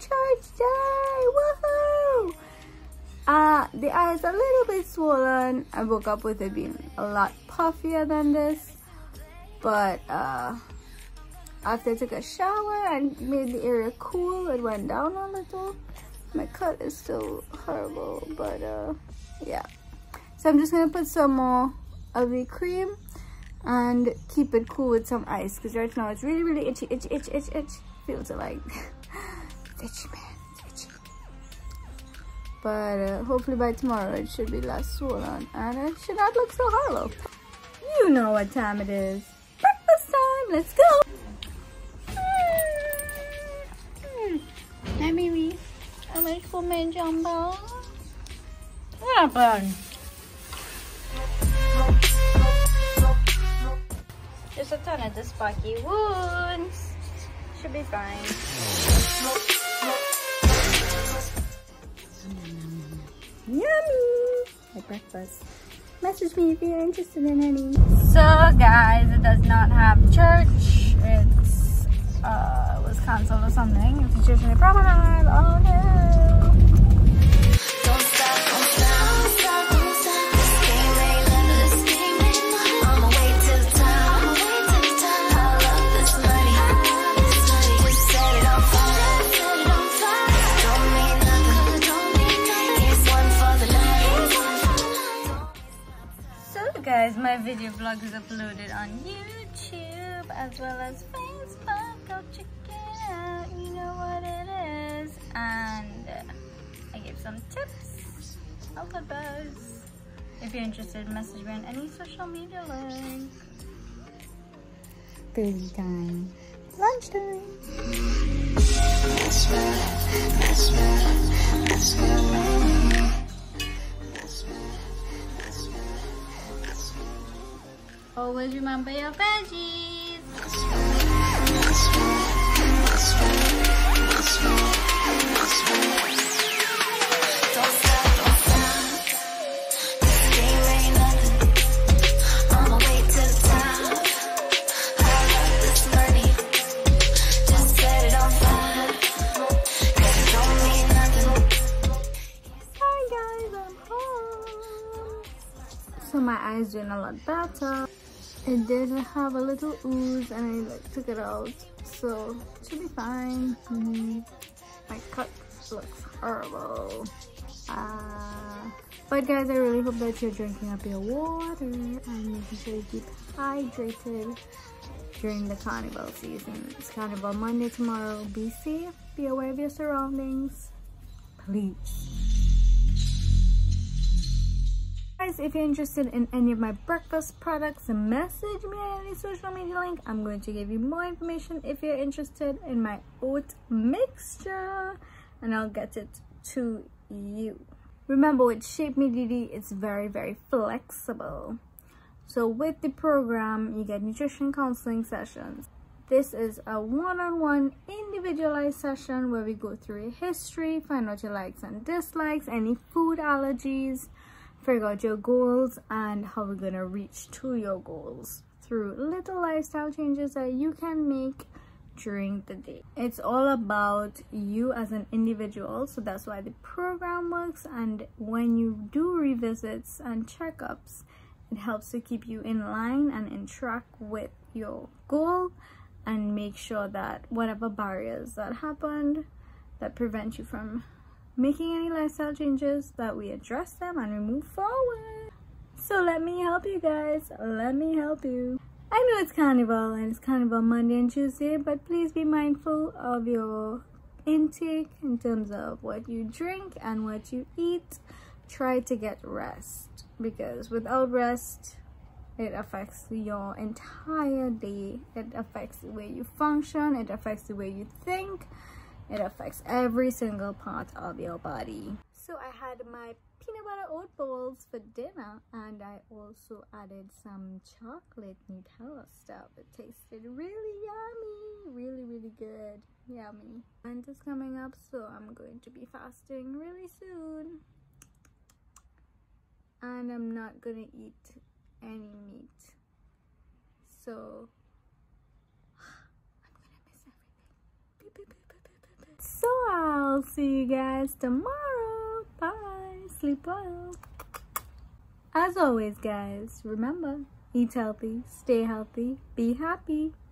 Church day, woohoo! The eyes a little bit swollen. I woke up with it being a lot puffier than this, but after I took a shower and made the area cool, it went down a little. My cut is still horrible, but yeah. So I'm just gonna put some more of the cream and keep it cool with some ice, because right now it's really, really itchy. Feels like. Itchy, man, itchy. But hopefully by tomorrow it should be less swollen and it should not look so hollow. You know what time it is. Breakfast time, let's go. Hi, baby. I wait for my jumbo. What happened? Just a ton of the sparky wounds. Should be fine. Yummy! My breakfast. Message me if you're interested in any. So guys, it does not have church. It's was canceled or something. It's just a promenade. Oh no! Don't stop, don't stop, don't stop, don't stop. This game ain't love, this game ain't love. On my way to the top, on my way to the top. I love this money, I love this money. Just set it on fire, set it on fire. This don't mean nothing, don't mean nothing. Here's one for the night. So guys, my video vlog is uploaded on YouTube as well as Facebook. Go check it out, you know what it is. And I give some tips, helpful buzz. If you're interested, message me on any social media link. Foodie time. Lunchtime. Always remember your veggies. So my eyes doing a lot better. It did have a little ooze and I like, took it out, so it should be fine. My cut looks horrible. But guys, I really hope that you're drinking up your water and making sure you keep hydrated during the carnival season. It's Carnival Monday tomorrow. Be safe, be aware of your surroundings, please. If you're interested in any of my breakfast products, message me on any social media link. I'm going to give you more information if you're interested in my oat mixture, and I'll get it to you. Remember, with Shape Me Didi, it's very, very flexible. So with the program, you get nutrition counseling sessions. This is a one-on-one individualized session where we go through your history, find out your likes and dislikes, any food allergies, figure out your goals and how we're gonna reach to your goals through little lifestyle changes that you can make during the day. It's all about you as an individual, so that's why the program works. And when you do revisits and checkups, it helps to keep you in line and in track with your goal and make sure that whatever barriers that happened that prevent you from making any lifestyle changes, that we address them and we move forward. So let me help you guys, let me help you. I know it's Carnival and it's Carnival Monday and Tuesday, but please be mindful of your intake in terms of what you drink and what you eat. Try to get rest, because without rest, it affects your entire day. It affects the way you function, it affects the way you think. It affects every single part of your body. So I had my peanut butter oat balls for dinner, and I also added some chocolate Nutella stuff. It tasted really yummy, really, really good, yummy. Winter's coming up, so I'm going to be fasting really soon. And I'm not gonna eat any meat. so I'm gonna miss everything. Beep, beep, beep, beep, beep, beep. So I'll see you guys tomorrow. Bye. Sleep well. As always guys, remember, eat healthy, stay healthy, be happy.